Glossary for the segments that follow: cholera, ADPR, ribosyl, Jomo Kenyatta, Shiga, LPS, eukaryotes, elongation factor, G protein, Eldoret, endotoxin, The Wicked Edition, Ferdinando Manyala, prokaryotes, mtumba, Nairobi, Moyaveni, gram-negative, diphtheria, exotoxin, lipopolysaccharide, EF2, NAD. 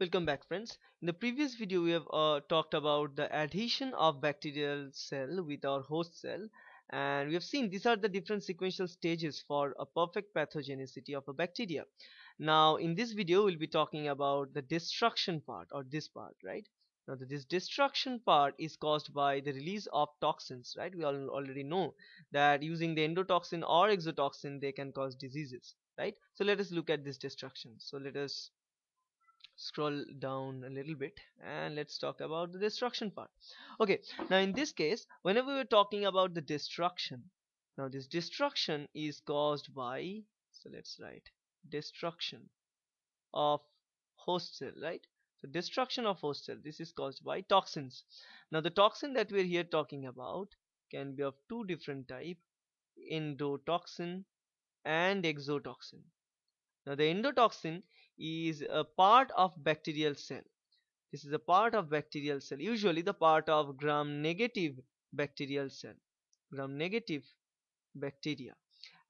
Welcome back, friends. In the previous video we have talked about the adhesion of bacterial cell with our host cell, and we have seen these are the different sequential stages for a perfect pathogenicity of a bacteria. Now in this video we'll be talking about the destruction part, or this part, right? Now this destruction part is caused by the release of toxins, right? We all already know that using the endotoxin or exotoxin they can cause diseases, right? So let us look at this destruction. So let us scroll down a little bit and let's talk about the destruction part. Okay, now in this case, whenever we were talking about the destruction, now this destruction is caused by, so let's write destruction of host cell, right? So destruction of host cell, this is caused by toxins. Now the toxin that we're here talking about can be of two different type, endotoxin and exotoxin. Now the endotoxin is a part of bacterial cell. This is a part of bacterial cell, usually the part of gram-negative bacterial cell, gram-negative bacteria,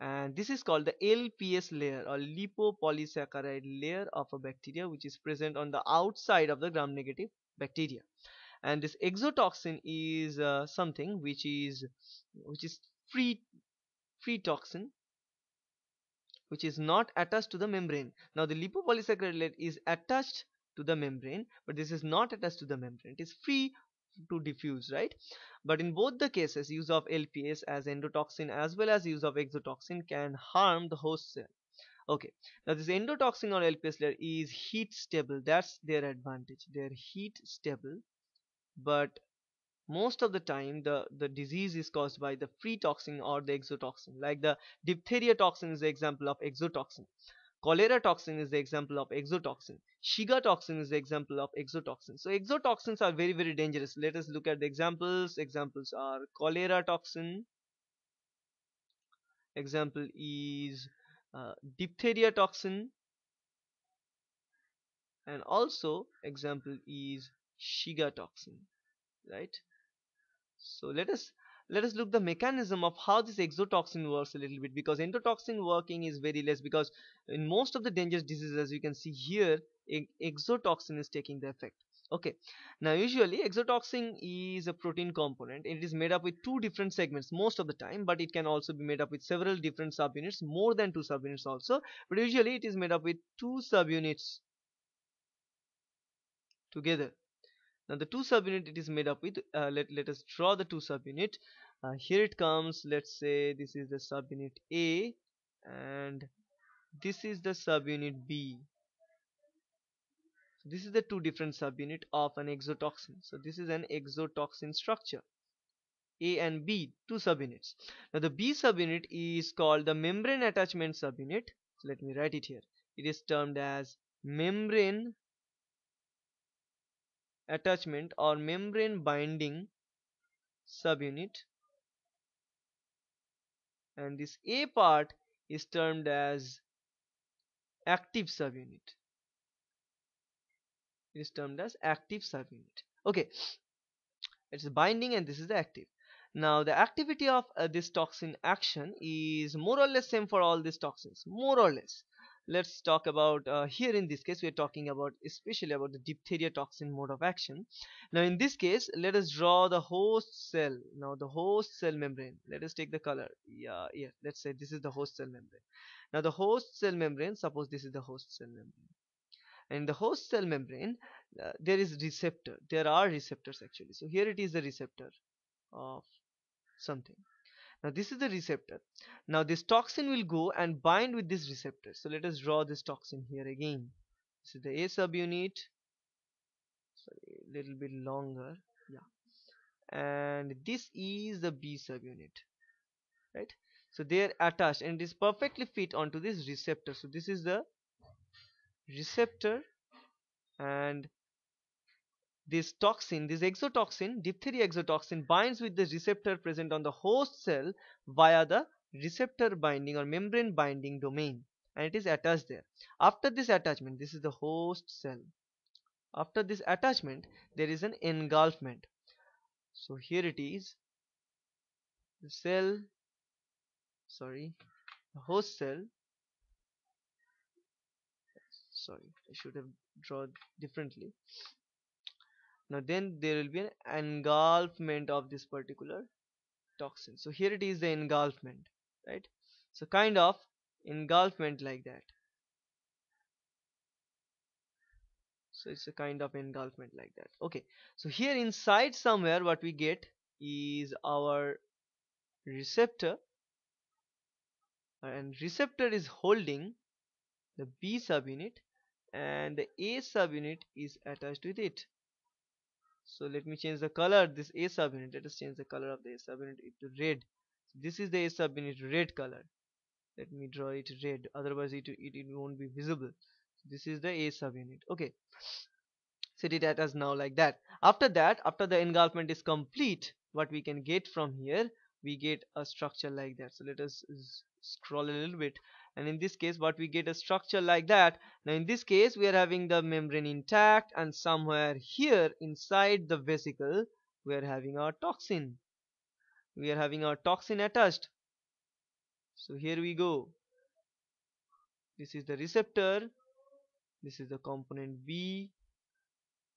and this is called the LPS layer or lipopolysaccharide layer of a bacteria, which is present on the outside of the gram-negative bacteria. And this exotoxin is something which is free toxin, which is not attached to the membrane. Now the lipopolysaccharide layer is attached to the membrane, but this is not attached to the membrane. It is free to diffuse, right? But in both the cases, use of LPS as endotoxin as well as use of exotoxin can harm the host cell. Okay, now this endotoxin or LPS layer is heat stable. That's their advantage. They are heat stable, but most of the time the disease is caused by the free toxin or the exotoxin. Like the diphtheria toxin is the example of exotoxin, cholera toxin is the example of exotoxin, Shiga toxin is the example of exotoxin. So exotoxins are very, very dangerous. Let us look at the examples. Examples are cholera toxin, example is diphtheria toxin, and also example is Shiga toxin, right? So let us look the mechanism of how this exotoxin works a little bit, because endotoxin working is very less, because in most of the dangerous diseases, as you can see here, exotoxin is taking the effect. Okay, now usually exotoxin is a protein component. It is made up with two different segments most of the time, but it can also be made up with several different subunits, more than two subunits also, but usually it is made up with two subunits together. Now the two subunit it is made up with, let us draw the two subunit. Here it comes. Let's say this is the subunit A and this is the subunit B. So this is the two different subunit of an exotoxin. So this is an exotoxin structure, A and B, two subunits. Now the B subunit is called the membrane attachment subunit. So let me write it here. It is termed as membrane attachment or membrane binding subunit, and this A part is termed as active subunit. It is termed as active subunit. Okay, it's binding and this is the active. Now the activity of this toxin action is more or less same for all these toxins, more or less. Let's talk about here in this case we are talking about especially about the diphtheria toxin mode of action. Now in this case let us draw the host cell. Now the host cell membrane, let us take the color. Yeah, let's say this is the host cell membrane. Now the host cell membrane, suppose this is the host cell membrane, and the host cell membrane there is receptor, there are receptors actually. So here it is the receptor of something. Now this is the receptor. Now this toxin will go and bind with this receptor. So let us draw this toxin here again. This is the A subunit. Sorry, a little bit longer. Yeah. And this is the B subunit, right? So they are attached and it is perfectly fit onto this receptor. So this is the receptor, and this toxin, this exotoxin, diphtheria exotoxin, binds with the receptor present on the host cell via the receptor binding or membrane binding domain, and it is attached there. After this attachment, this is the host cell. After this attachment, there is an engulfment. So here it is. The cell, sorry, the host cell sorry, I should have drawn differently. Now then there will be an engulfment of this particular toxin. So here it is, the engulfment, right? So kind of engulfment like that. So it's a kind of engulfment like that. Okay, so here inside somewhere what we get is our receptor, and receptor is holding the B subunit and the A subunit is attached with it. So let me change the color this A subunit. Let us change the color of the A subunit into red. So this is the A subunit, red color. Let me draw it red, otherwise it won't be visible. So this is the A subunit. Okay, so it attaches now like that. After that, after the engulfment is complete, what we can get from here, we get a structure like that. So let us scroll a little bit, and in this case what we get, a structure like that. Now in this case we are having the membrane intact, and somewhere here inside the vesicle we are having our toxin, attached. So here we go, this is the receptor, this is the component B,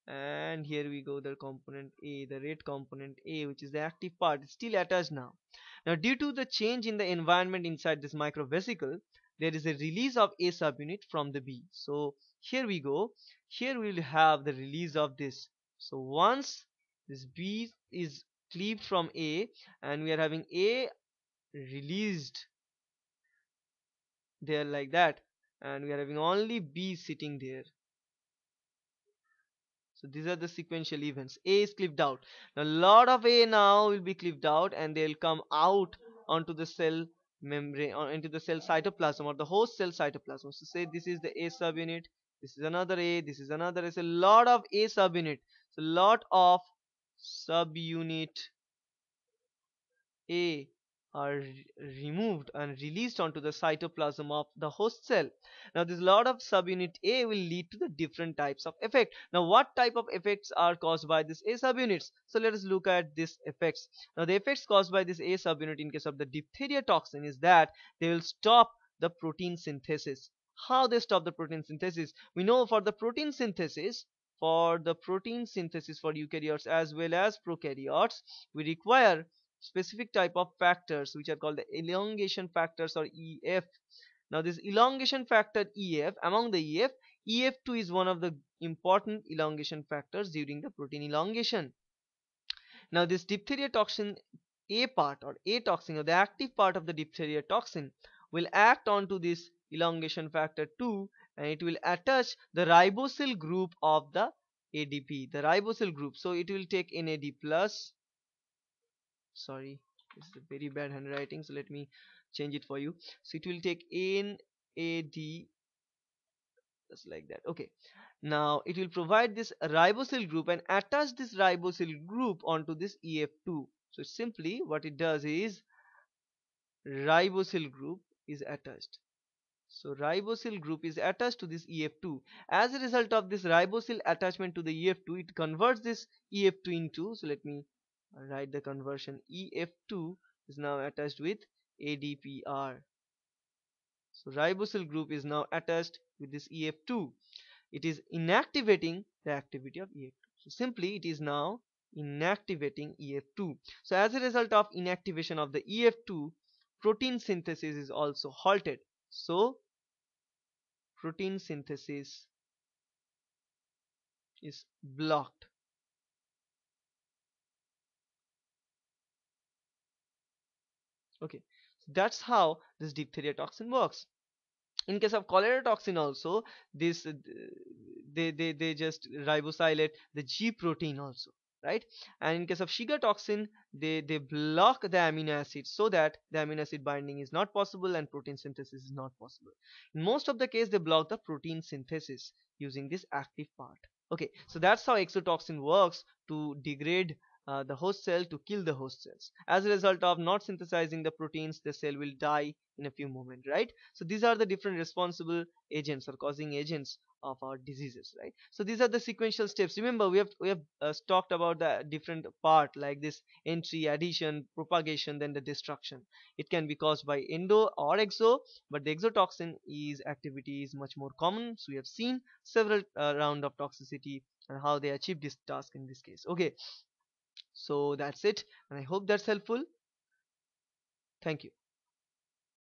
and here we go, the component A, the red component A, which is the active part, is still attached now. Now due to the change in the environment inside this microvesicle, there is a release of A subunit from the B. So here we go, here we will have the release of this. So once this B is cleaved from A and we are having A released there like that, and we are having only B sitting there. So these are the sequential events. A is clipped out. Now a lot of A now will be clipped out, and they'll come out onto the cell membrane or into the cell cytoplasm or the host cell cytoplasm. So say this is the A subunit, this is another A, this is another A. So a lot of A subunit. So a lot of subunit A are removed and released onto the cytoplasm of the host cell. Now this lot of subunit A will lead to the different types of effect. Now what type of effects are caused by this A subunits? So let us look at these effects. Now the effects caused by this A subunit in case of the diphtheria toxin is that they will stop the protein synthesis. How they stop the protein synthesis? We know for the protein synthesis, for eukaryotes as well as prokaryotes, we require specific type of factors which are called the elongation factors or EF. Now this elongation factor EF, among the EF, EF2 is one of the important elongation factors during the protein elongation. Now this diphtheria toxin A part or A toxin or the active part of the diphtheria toxin will act onto this elongation factor 2, and it will attach the ribosyl group of the ADP, the ribosyl group. So it will take NAD plus. Sorry, this is a very bad handwriting, so let me change it for you. So it will take NAD just like that. Okay, now it will provide this ribosyl group and attach this ribosyl group onto this EF2. So simply what it does is ribosyl group is attached. So ribosyl group is attached to this EF2. As a result of this ribosyl attachment to the EF2, it converts this EF2 into, so let me write the conversion, EF2 is now attached with ADPR. So ribosyl group is now attached with this EF2. It is inactivating the activity of EF2. So simply it is now inactivating EF2. So as a result of inactivation of the EF2, protein synthesis is also halted. So protein synthesis is blocked. Okay, so that's how this diphtheria toxin works. In case of cholera toxin also, this they just ribosylate the G protein also, right? And in case of Shiga toxin, they block the amino acid so that the amino acid binding is not possible and protein synthesis is not possible. In most of the case, they block the protein synthesis using this active part. Okay, so that's how exotoxin works to degrade the host cell to kill the host cells. As a result of not synthesizing the proteins, the cell will die in a few moments, right? So these are the different responsible agents or causing agents of our diseases, right? So these are the sequential steps. Remember, we have talked about the different part like this entry, addition, propagation, then the destruction. It can be caused by endo or exo, but the exotoxin is activity is much more common. So we have seen several round of toxicity and how they achieve this task in this case. Okay, so that's it, and I hope that's helpful. Thank you.